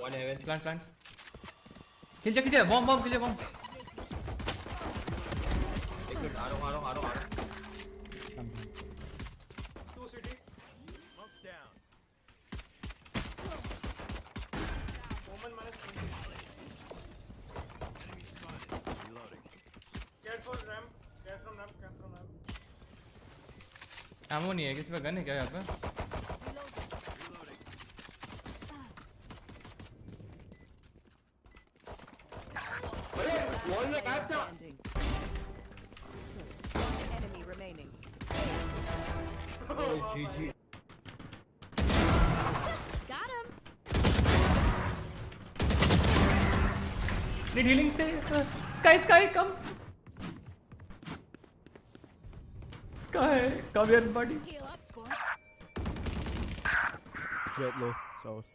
One heaven. Plant. Kill. Bomb. Kill. Bomb. Arrow. Two city. Monks down. Woman minus. Enemy spotted. Reloading. Careful ramp. Careful ramp. Ammo नहीं है किसी पे gun है क्या यहाँ पे? One enemy remaining. Oh, GG. Got him. Need healing say. Sky, come. Sky, come here, buddy. Heal up, squad. Jet low, showers.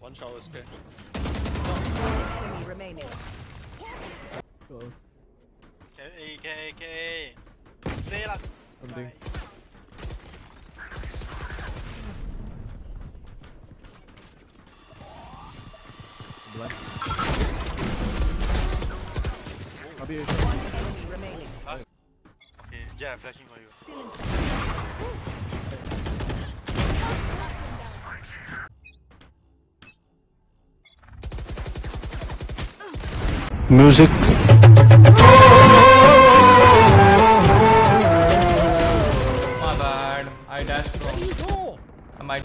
One shower is good. Enemy remaining. Go. K. See ya. Something. Black. One enemy remaining. Okay, yeah, flashing for you. Music. My bad. I dashed wrong. Where do you go? I might.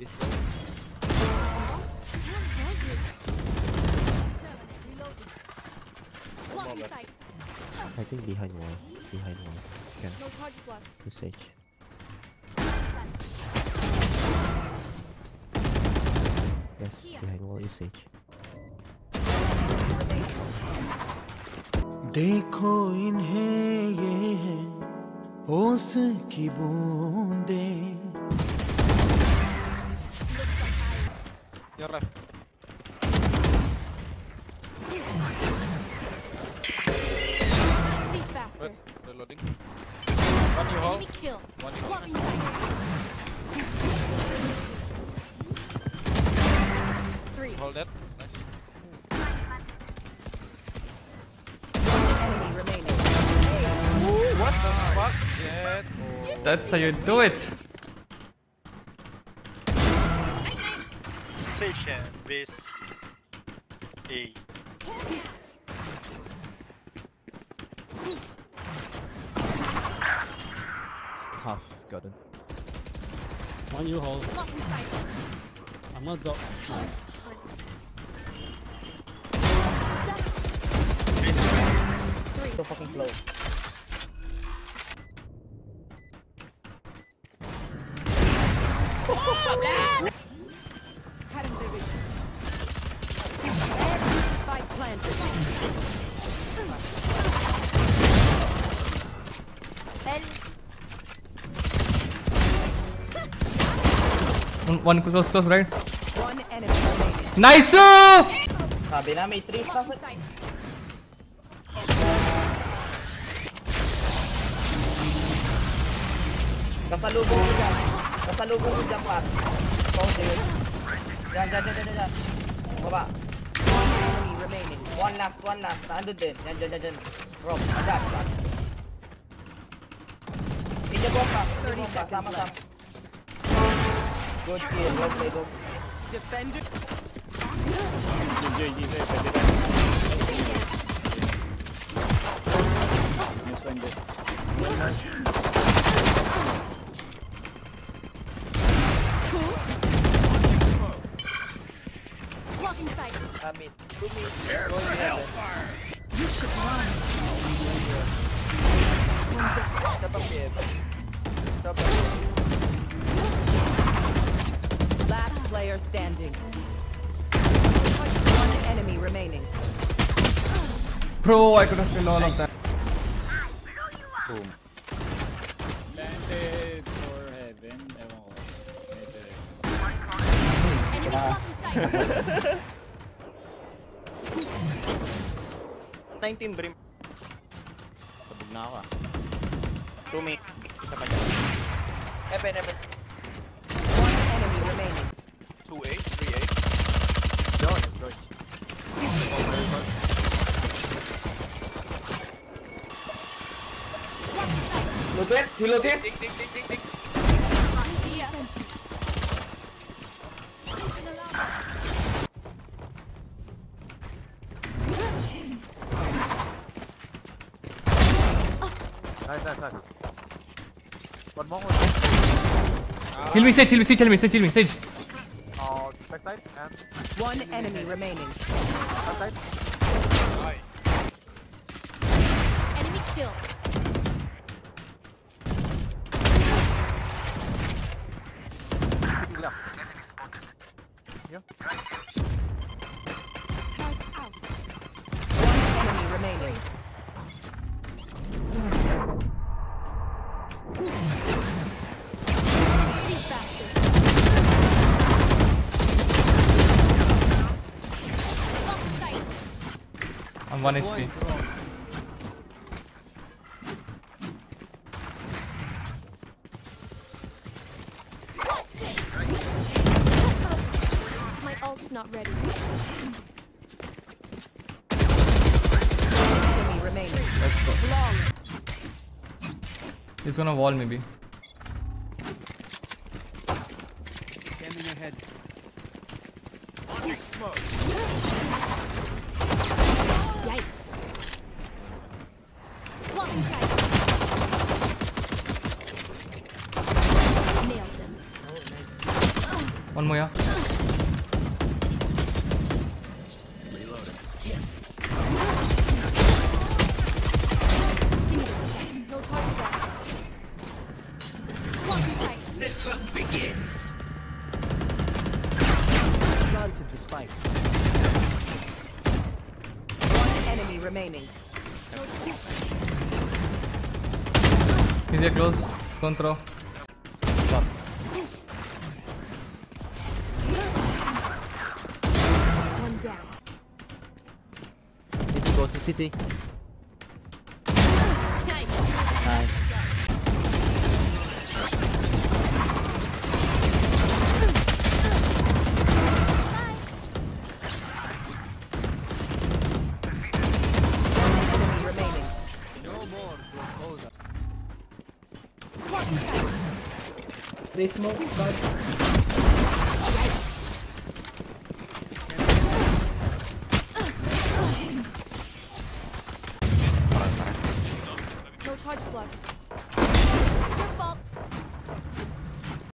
This one. I think behind wall. Yeah. No charges left. This edge. Yes, behind wall is edge. देखो इन्हें ये है ओस की बूंदें Your left. Be faster. Reloading. One you hold. Kill. One you hold. Three. Hold that. Nice. Enemy remaining. Ooh, what the fuck? Jett. Oh. That's how you do it. Station base A. Half got it. One you hold. I'm not go. So fucking close. One close, right? One enemy. Nice! One enemy remaining. One last. Under them. Then. Rob. In the bomb. 30 seconds left. Good kill, well played. Defender. Blocking sight. Prepare for hellfire. You should run. Stop up here. Bro, I could have killed all of that. Boom. Landed for heaven. Enemy 19 brim. Sabog na ako ah. 2 mid. Isa pa dyan. Heaven, heaven. 1 enemy remaining. 2A, 3A. George, George. Loaded, he loaded. Dig. Nice. One more. Kill me, Sage, kill me, Sage. Backside and... One enemy remaining. Backside. Nice. Enemy kill. Enemy spotted. Here. Out. One enemy remaining. I'm 1 HP. My ult's not ready. Enemy remaining. Let's go. He's gonna wall maybe. Stand in your head. Smoke. One more, yeah. Reloading. The hunt begins. Planted the spike. One enemy remaining. He's here close. Don't throw. Stop. One down. Did you go to city? Nice. They smoke, but...